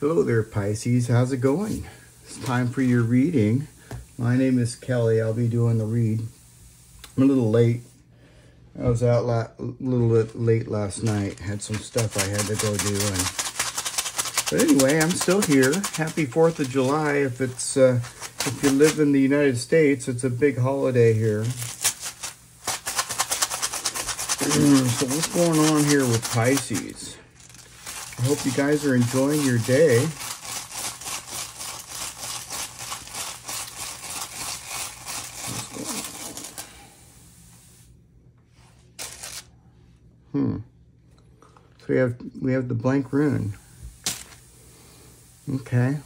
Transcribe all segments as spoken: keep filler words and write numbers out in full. Hello there, Pisces. How's it going? It's time for your reading. My name is Kelly. I'll be doing the read. I'm a little late. I was out la a little bit late last night. Had some stuff I had to go do. And... But anyway, I'm still here. Happy fourth of July. If it's uh, if you live in the United States, it's a big holiday here. So what's going on here with Pisces? I hope you guys are enjoying your day. Hmm. So we have we have the blank rune. Okay.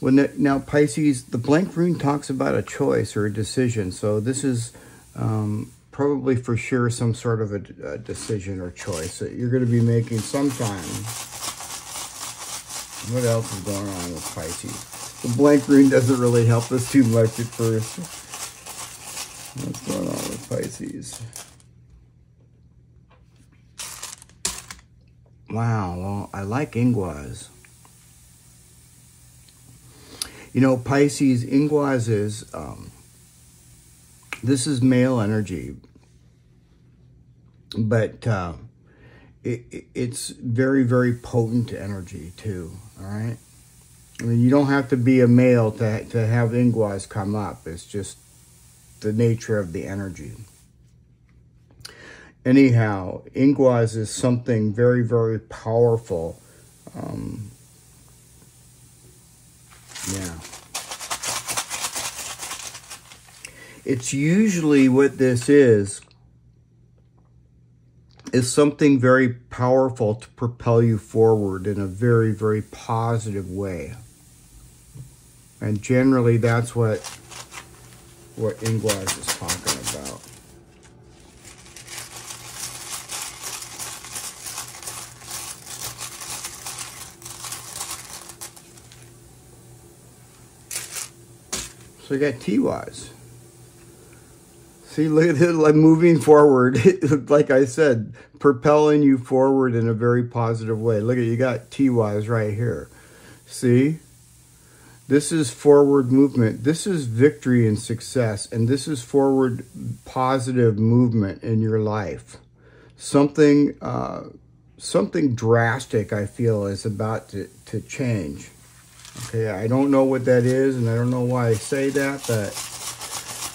Well, now Pisces, the blank rune talks about a choice or a decision. So this is um, probably for sure some sort of a, a decision or choice that you're going to be making sometime. What else is going on with Pisces? The blank rune doesn't really help us too much at first. What's going on with Pisces? Wow, well, I like Ingwaz. You know, Pisces, Ingwaz is... Um, This is male energy, but uh, it, it, it's very, very potent energy too, all right? I mean, you don't have to be a male to, to have Ingwaz come up. It's just the nature of the energy. Anyhow, Ingwaz is something very, very powerful. Um, yeah. It's usually what this is, is something very powerful to propel you forward in a very, very positive way. And generally that's what, what Ingwaz is talking about. So we got Tiwaz. See, look at this, like moving forward, like I said, propelling you forward in a very positive way. Look at, you got Tiwaz right here. See? This is forward movement. This is victory and success, and this is forward positive movement in your life. Something, uh, something drastic, I feel, is about to, to change. Okay, I don't know what that is, and I don't know why I say that, but...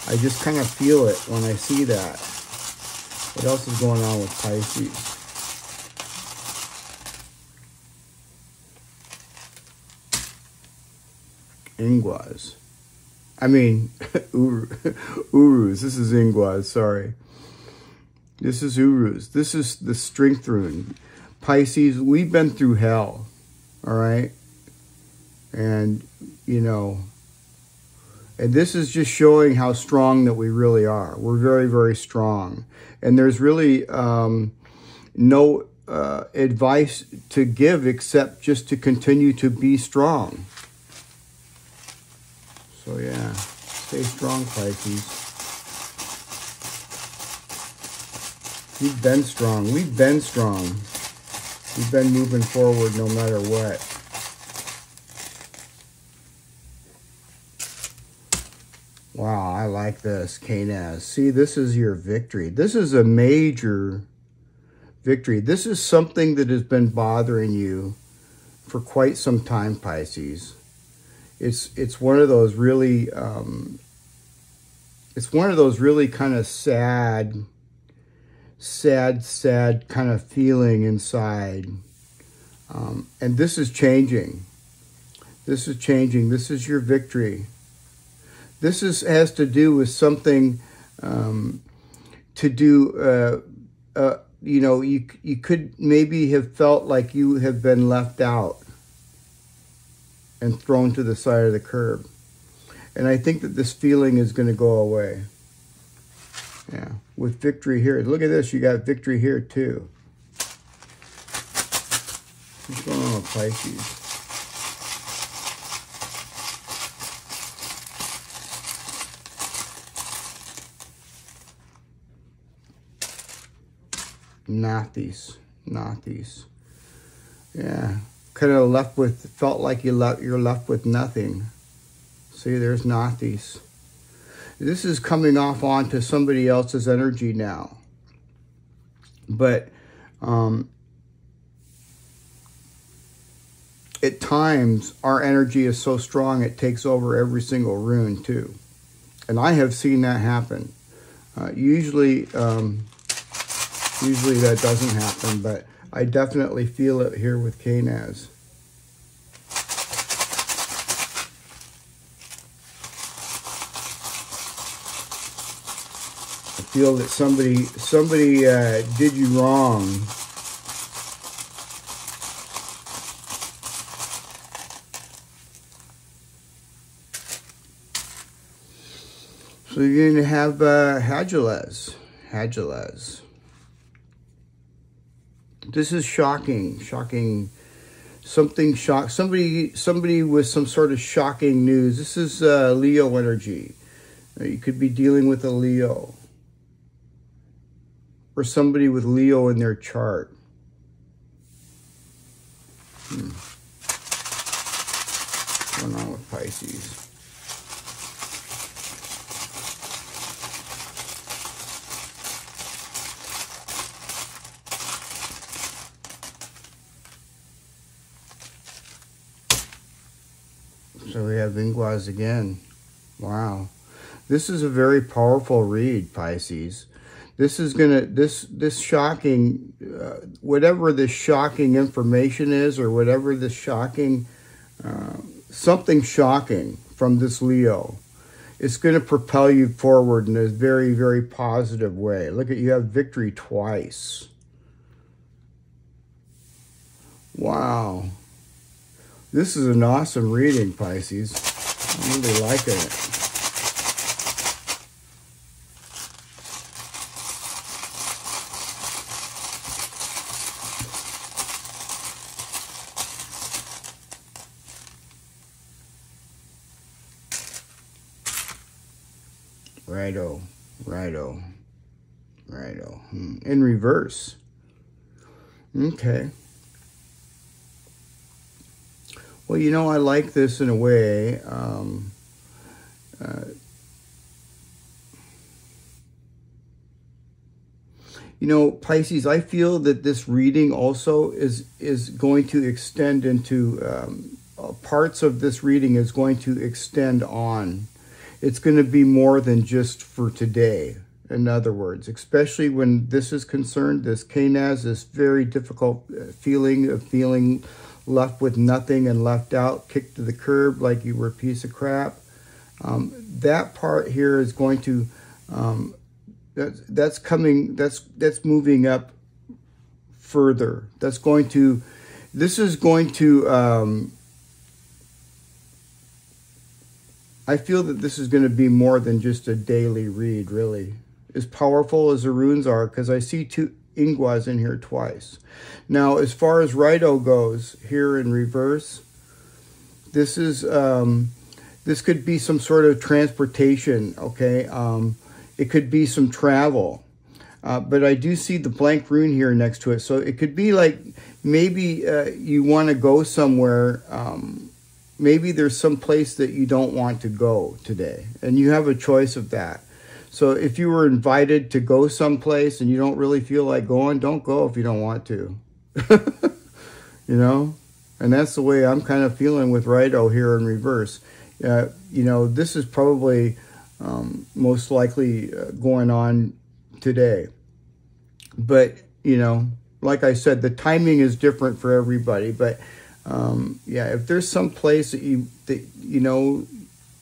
I just kind of feel it when I see that. What else is going on with Pisces? Ingwaz. I mean, Uruz. This is Ingwaz, sorry. This is Uruz. This is the strength rune. Pisces, we've been through hell, all right? And, you know... And this is just showing how strong that we really are. We're very, very strong. And there's really um, no uh, advice to give except just to continue to be strong. So yeah, stay strong, Pisces. We've been strong. We've been strong. We've been moving forward no matter what. Wow, I like this, Canez. See, this is your victory. This is a major victory. This is something that has been bothering you for quite some time, Pisces. It's it's one of those really um, it's one of those really kind of sad, sad, sad kind of feeling inside, um, and this is changing. This is changing. This is your victory. This is, has to do with something um, to do, uh, uh, you know, you, you could maybe have felt like you have been left out and thrown to the side of the curb. And I think that this feeling is going to go away. Yeah, with victory here. Look at this, you got victory here too. What's going on with Pisces? Nauthiz, Nauthiz. Yeah, kind of left with, felt like you left, you're left with nothing. See, there's Nauthiz. This is coming off onto somebody else's energy now. But um, at times, our energy is so strong, it takes over every single rune too. And I have seen that happen. Uh, usually, um, usually that doesn't happen, but I definitely feel it here with Kenaz. I feel that somebody somebody uh, did you wrong. So you're going to have uh, Hagelaz. Hagelaz. This is shocking, shocking, something shock. Somebody, somebody with some sort of shocking news. This is uh, Leo energy. You could be dealing with a Leo, or somebody with Leo in their chart. Hmm. What's going on with Pisces? So we have Ingwaz again. Wow. This is a very powerful read, Pisces. This is going to, this, this shocking, uh, whatever this shocking information is, or whatever this shocking, uh, something shocking from this Leo, it's going to propel you forward in a very, very positive way. Look at, you have victory twice. Wow. This is an awesome reading, Pisces. I'm really liking it. Raido, Raido, Raido. Hmm. In reverse. Okay. Well, you know, I like this in a way. Um, uh, you know, Pisces, I feel that this reading also is, is going to extend into, um, uh, parts of this reading is going to extend on. It's going to be more than just for today, in other words, especially when this is concerned, this Kenaz, this very difficult feeling of feeling left with nothing and left out, kicked to the curb like you were a piece of crap. Um, that part here is going to, um, that's, that's coming, that's, that's moving up further. That's going to, this is going to, um, I feel that this is going to be more than just a daily read, really. As powerful as the runes are, because I see two Ingwaz in here twice. Now, as far as Raido goes, here in reverse, this is um, this could be some sort of transportation. Okay, um, it could be some travel, uh, but I do see the blank rune here next to it, so it could be like maybe uh, you want to go somewhere. Um, maybe there's some place that you don't want to go today, and you have a choice of that. So if you were invited to go someplace and you don't really feel like going, don't go if you don't want to, you know? And that's the way I'm kind of feeling with Raido here in reverse. Uh, you know, this is probably um, most likely uh, going on today. But, you know, like I said, the timing is different for everybody. But, um, yeah, if there's some place that you, that, you know,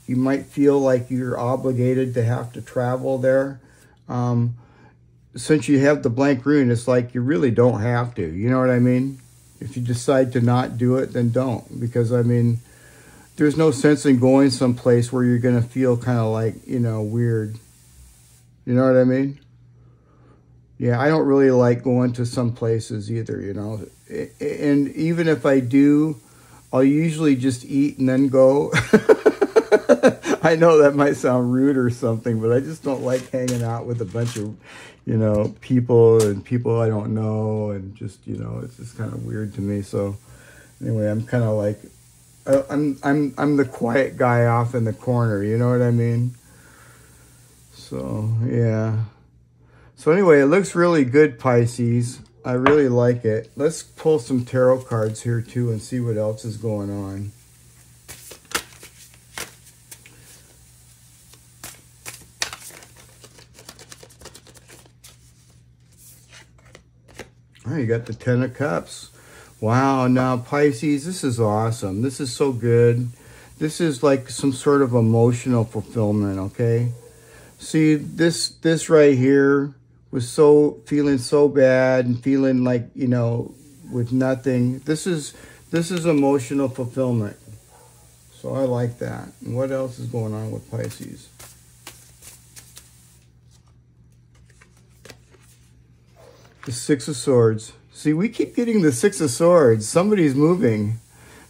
you might feel like you're obligated to have to travel there. Um, since you have the blank rune, it's like you really don't have to. You know what I mean? If you decide to not do it, then don't. Because, I mean, there's no sense in going someplace where you're going to feel kind of like, you know, weird. You know what I mean? Yeah, I don't really like going to some places either, you know. And even if I do, I'll usually just eat and then go. I know that might sound rude or something, but I just don't like hanging out with a bunch of, you know, people and people I don't know. And just, you know, it's just kind of weird to me. So Anyway, I'm kind of like, uh, I'm I'm I'm the quiet guy off in the corner. You know what I mean? So yeah. So anyway, it looks really good, Pisces. I really like it. Let's pull some tarot cards here too and see what else is going on. All right, you got the Ten of Cups. Wow, now Pisces, this is awesome. This is so good. This is like some sort of emotional fulfillment, okay? See, this this right here was so feeling so bad and feeling like, you know, with nothing. This is this is emotional fulfillment. So I like that. And what else is going on with Pisces? The Six of Swords. See, we keep getting the Six of Swords. Somebody's moving.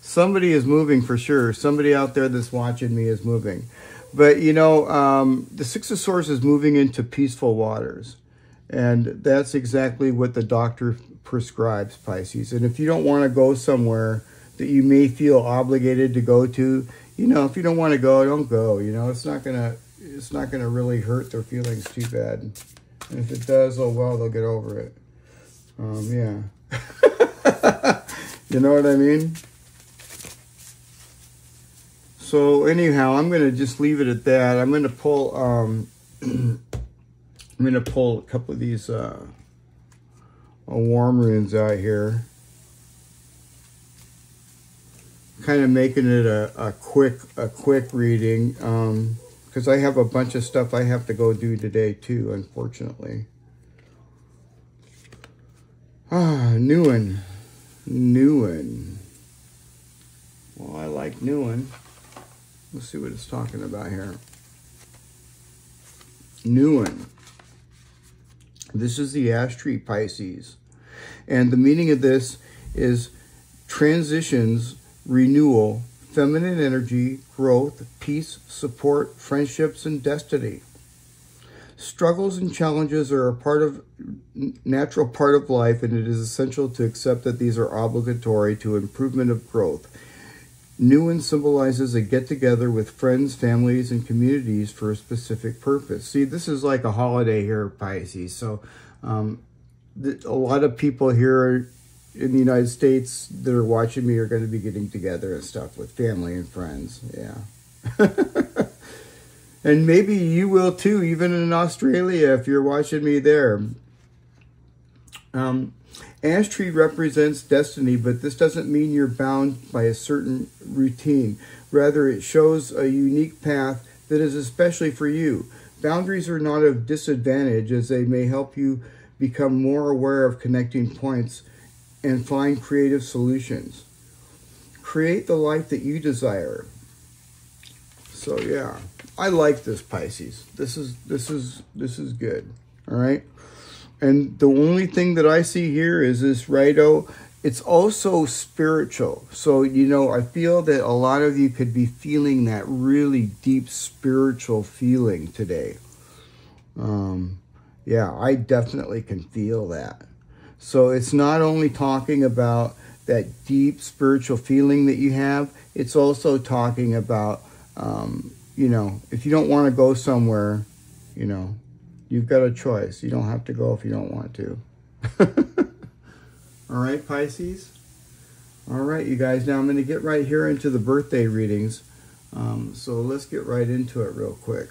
Somebody is moving for sure. Somebody out there that's watching me is moving. But, you know, um, the Six of Swords is moving into peaceful waters. And that's exactly what the doctor prescribes, Pisces. And if you don't want to go somewhere that you may feel obligated to go to, you know, if you don't want to go, don't go. You know, it's not gonna, it's not gonna really hurt their feelings too bad. And if it does, oh well, they'll get over it. Um, yeah. You know what I mean? So anyhow, I'm going to just leave it at that. I'm going to pull, um, I'm going to pull a couple of these uh, warm runes out here. Kind of making it a, a quick, a quick reading. Um, because I have a bunch of stuff I have to go do today too, unfortunately. Ah, new one, new one. Well, I like new one. Let's see what it's talking about here. New one. This is the ash tree, Pisces. And the meaning of this is transitions, renewal, feminine energy, growth, peace, support, friendships, and destiny. Struggles and challenges are a part of natural part of life, and it is essential to accept that these are obligatory to improvement of growth. Newen symbolizes a get-together with friends, families, and communities for a specific purpose. See, this is like a holiday here, Pisces. So um, a lot of people here in the United States that are watching me are going to be getting together and stuff with family and friends. Yeah. And maybe you will too, even in Australia, if you're watching me there. Um, ash tree represents destiny, but this doesn't mean you're bound by a certain routine. Rather, it shows a unique path that is especially for you. Boundaries are not of disadvantage, as they may help you become more aware of connecting points and find creative solutions. Create the life that you desire. So yeah. I like this, Pisces. This is this is this is good. All right. And the only thing that I see here is this Raido. It's also spiritual. So, you know, I feel that a lot of you could be feeling that really deep spiritual feeling today. Um, yeah, I definitely can feel that. So it's not only talking about that deep spiritual feeling that you have, it's also talking about um you know, if you don't want to go somewhere, you know, you've got a choice. You don't have to go if you don't want to. All right, Pisces? All right, you guys. Now I'm going to get right here into the birthday readings. Um, so let's get right into it real quick.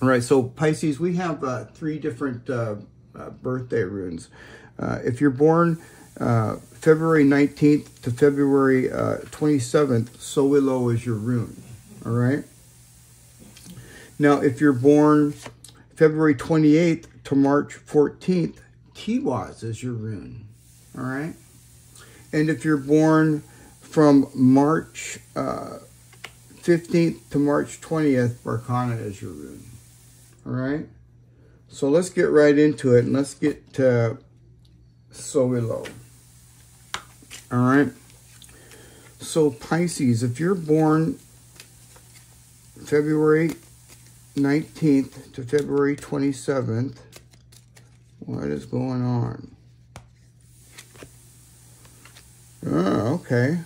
All right, so Pisces, we have uh, three different uh, uh, birthday runes. Uh, if you're born uh, February nineteenth to February uh, twenty-seventh, Sowilo is your rune. All right? Now, if you're born February twenty-eighth to March fourteenth, Tiwaz is your rune, all right? And if you're born from March uh, fifteenth to March twentieth, Berkana is your rune, all right? So let's get right into it, and let's get to Sowilo, all right? So Pisces, if you're born February nineteenth to February twenty-seventh. What is going on? Oh, okay.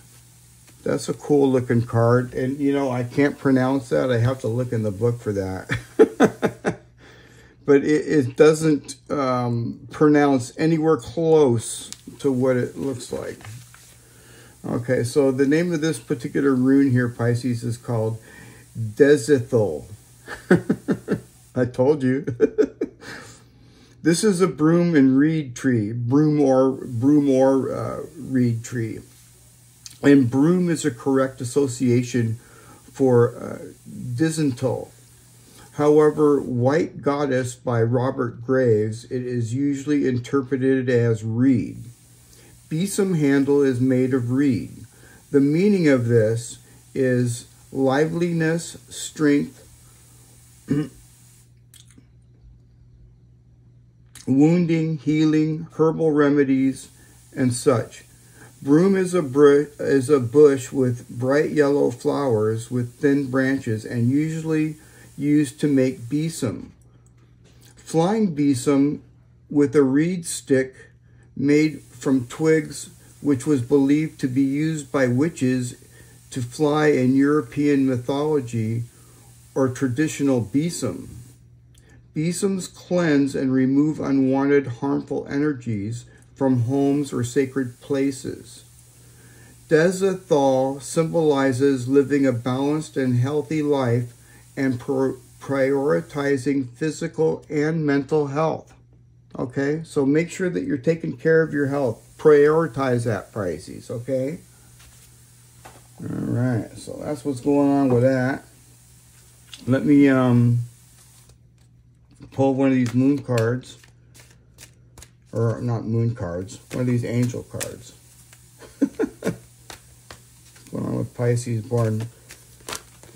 That's a cool looking card. And, you know, I can't pronounce that. I have to look in the book for that. But it, it doesn't um, pronounce anywhere close to what it looks like. Okay, so the name of this particular rune here, Pisces, is called Desithol. I told you. This is a broom and reed tree, broom or, broom or uh, reed tree. And broom is a correct association for uh, Desithol. However, White Goddess by Robert Graves, it is usually interpreted as reed. Besom handle is made of reed. The meaning of this is liveliness, strength, wounding, healing, herbal remedies, and such. Broom is a, br is a bush with bright yellow flowers with thin branches and usually used to make besom. Flying besom with a reed stick made from twigs, which was believed to be used by witches to fly in European mythology or traditional besom. Besoms cleanse and remove unwanted harmful energies from homes or sacred places. Desithol symbolizes living a balanced and healthy life and prioritizing physical and mental health. Okay, so make sure that you're taking care of your health. Prioritize that, Pisces, okay? All right, so that's what's going on with that. Let me um, pull one of these moon cards. Or not moon cards, one of these angel cards. What's going on with Pisces born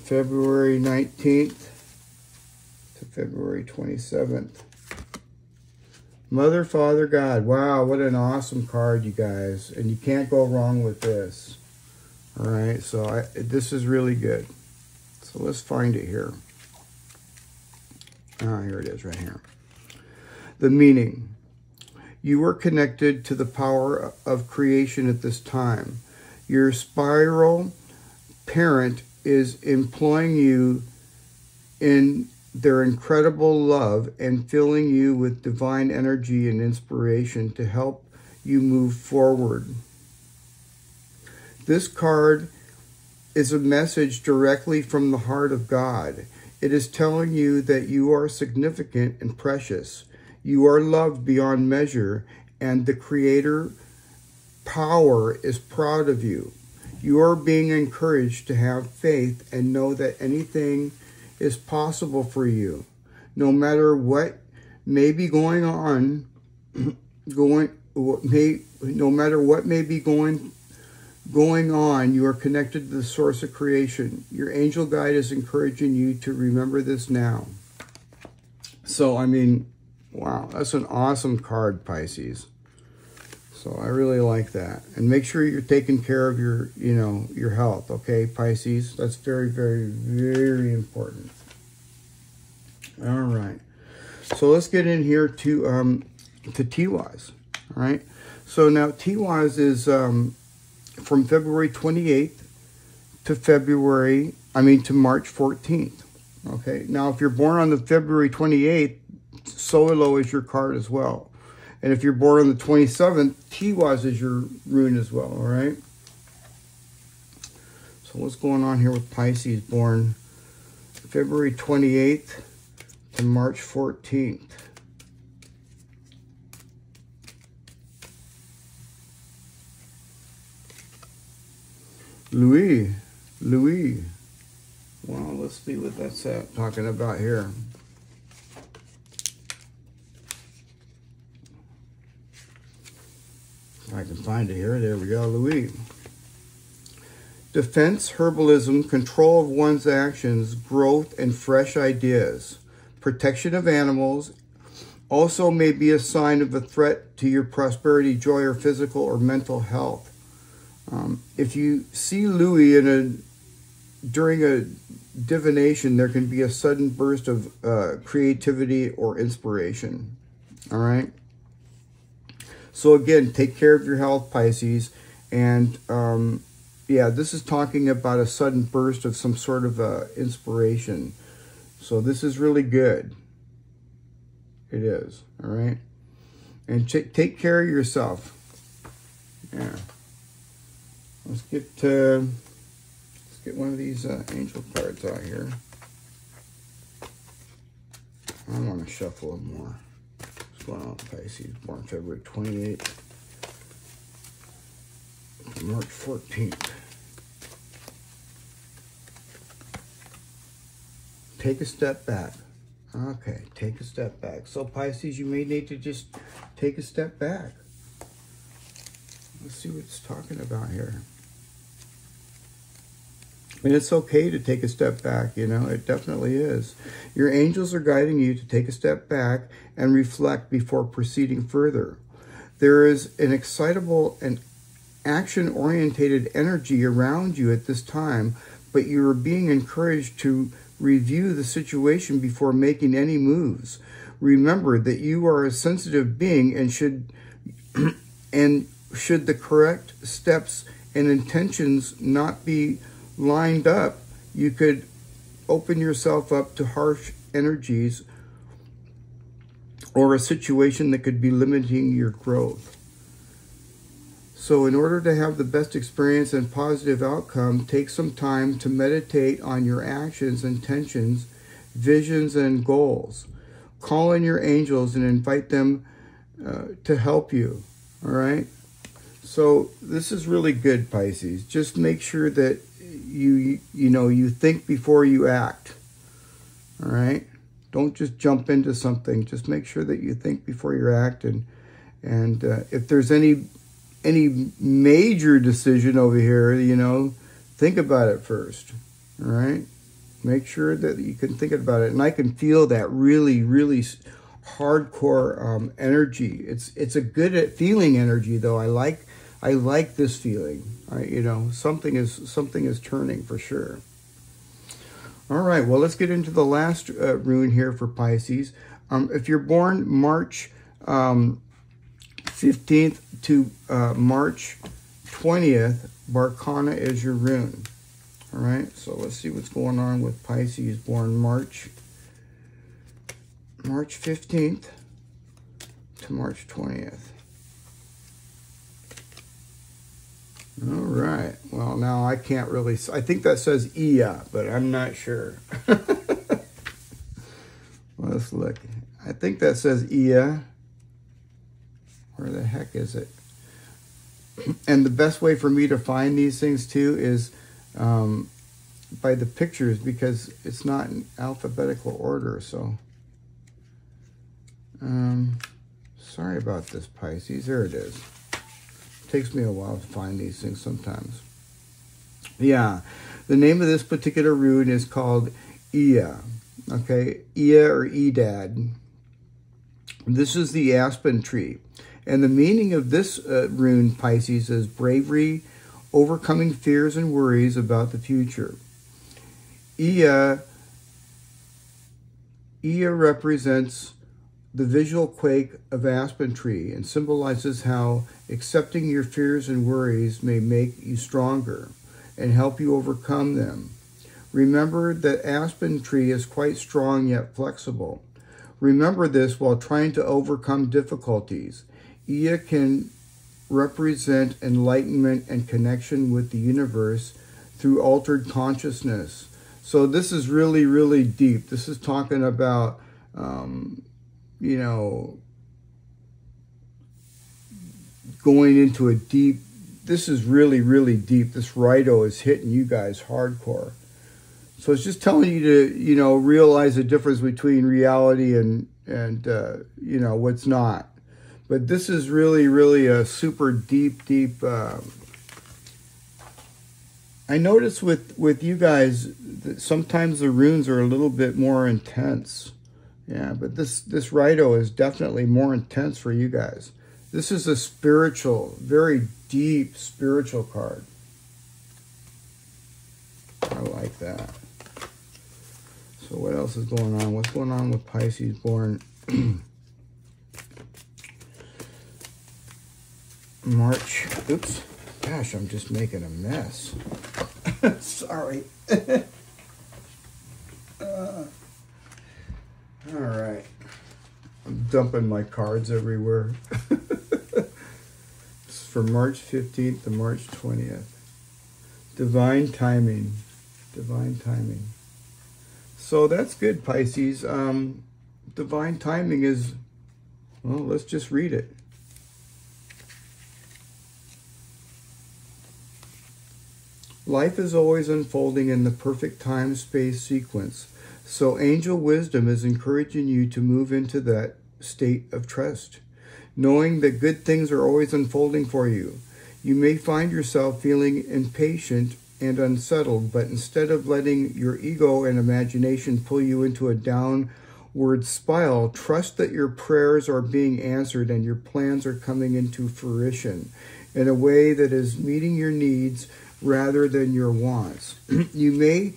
February nineteenth to February twenty-seventh. Mother, Father, God. Wow, what an awesome card, you guys. And you can't go wrong with this. All right, so I, this is really good. So let's find it here. Ah, here it is right here. The meaning. You are connected to the power of creation at this time. Your spiral parent is employing you in their incredible love and filling you with divine energy and inspiration to help you move forward. This card is a message directly from the heart of God. It is telling you that you are significant and precious. You are loved beyond measure, and the Creator power is proud of you. You are being encouraged to have faith and know that anything is possible for you. No matter what may be going on, going what may no matter what may be going going on, you are connected to the source of creation. Your angel guide is encouraging you to remember this now. So, I mean, wow, that's an awesome card, Pisces. So I really like that. And make sure you're taking care of your, you know, your health, okay, Pisces? That's very, very, very important. All right. So let's get in here to um, to Tiwaz, all right? So now Tiwaz is um, from February twenty-eighth to February, I mean to March fourteenth, okay? Now, if you're born on the February twenty-eighth, Sowilo is your card as well. And if you're born on the twenty-seventh, Tiwaz is your rune as well, all right? So what's going on here with Pisces born February twenty-eighth to March fourteenth? Luis, Luis. Well, let's see what that's at, talking about here. I can find it here. There we go, Luis. Defense, herbalism, control of one's actions, growth, and fresh ideas. Protection of animals also may be a sign of a threat to your prosperity, joy, or physical or mental health. Um, if you see Luis in a, during a divination, there can be a sudden burst of uh, creativity or inspiration. All right? So again, take care of your health, Pisces, And um, yeah, this is talking about a sudden burst of some sort of uh, inspiration. So this is really good. It is, all right? And ch take care of yourself. Yeah. Let's get, uh, let's get one of these uh, angel cards out here. I want to shuffle them more. What's going on with Pisces? Born February twenty-eighth. March fourteenth. Take a step back. Okay, take a step back. So Pisces, you may need to just take a step back. Let's see what it's talking about here. And it's okay to take a step back, you know, it definitely is. Your angels are guiding you to take a step back and reflect before proceeding further. There is an excitable and action-orientated energy around you at this time, but you are being encouraged to review the situation before making any moves. Remember that you are a sensitive being and should, and should the correct steps and intentions not be lined up, you could open yourself up to harsh energies or a situation that could be limiting your growth. So in order to have the best experience and positive outcome, take some time to meditate on your actions, intentions, visions, and goals. Call in your angels and invite them uh, to help you, all right? So this is really good, Pisces. Just make sure that You, you know, you think before you act, all right? Don't just jump into something. Just make sure that you think before you act. And, and uh, if there's any, any major decision over here, you know, think about it first, all right? Make sure that you can think about it. And I can feel that really, really hardcore um, energy. It's, it's a good feeling energy, though. I like I like this feeling, I, you know, something is, something is turning for sure. All right, well, let's get into the last uh, rune here for Pisces. Um, if you're born March um, fifteenth to uh, March twentieth, Berkana is your rune. All right, so let's see what's going on with Pisces born March, March fifteenth to March twentieth. All right. Well, now I can't really... I think that says Ia, but I'm not sure. Let's look. I think that says Ia. Where the heck is it? And the best way for me to find these things, too, is um, by the pictures, because it's not in alphabetical order, so... Um, sorry about this, Pisces. There it is. Takes me a while to find these things sometimes. Yeah, the name of this particular rune is called Ia. Okay, Ia or Edad. This is the aspen tree. And the meaning of this uh, rune, Pisces, is bravery, overcoming fears and worries about the future. Ia, Ia represents the visual quake of aspen tree and symbolizes how accepting your fears and worries may make you stronger and help you overcome them. Remember that aspen tree is quite strong yet flexible. Remember this while trying to overcome difficulties. Ia can represent enlightenment and connection with the universe through altered consciousness. So this is really, really deep. This is talking about um, you know, going into a deep, this is really, really deep. This Raido is hitting you guys hardcore. So it's just telling you to, you know, realize the difference between reality and, and uh, you know, what's not. But this is really, really a super deep, deep, um, I notice with, with you guys that sometimes the runes are a little bit more intense. Yeah, but this, this Raido is definitely more intense for you guys. This is a spiritual, very deep spiritual card. I like that. So what else is going on? What's going on with Pisces born March, oops, Gosh, I'm just making a mess. Sorry. uh, all right. I'm dumping my cards everywhere. It's for March fifteenth to March twentieth. Divine timing. Divine timing. So that's good, Pisces. Um, divine timing is, well, let's just read it. Life is always unfolding in the perfect time-space sequence, so angel wisdom is encouraging you to move into that state of trust, knowing that good things are always unfolding for you. You may find yourself feeling impatient and unsettled, but instead of letting your ego and imagination pull you into a downward spiral, trust that your prayers are being answered and your plans are coming into fruition in a way that is meeting your needs rather than your wants. You may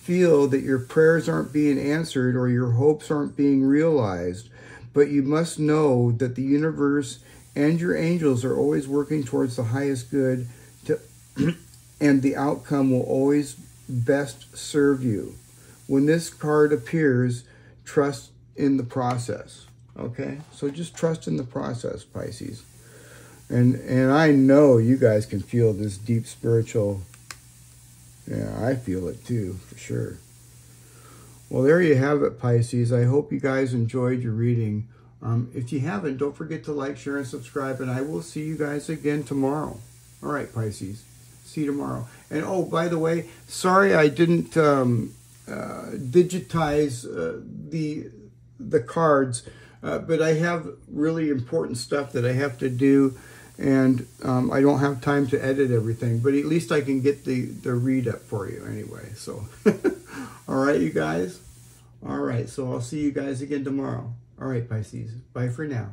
feel that your prayers aren't being answered or your hopes aren't being realized, but you must know that the universe and your angels are always working towards the highest good, to, and the outcome will always best serve you. When this card appears, trust in the process, okay? So just trust in the process, Pisces. And and I know you guys can feel this deep spiritual. Yeah, I feel it too, for sure. Well, there you have it, Pisces. I hope you guys enjoyed your reading. Um, if you haven't, don't forget to like, share, and subscribe. And I will see you guys again tomorrow. All right, Pisces. See you tomorrow. And oh, by the way, sorry I didn't um, uh, digitize uh, the the cards, uh, but I have really important stuff that I have to do. And um, I don't have time to edit everything, but at least I can get the, the read up for you anyway. So, all right, you guys. All right, so I'll see you guys again tomorrow. All right, Pisces. Bye for now.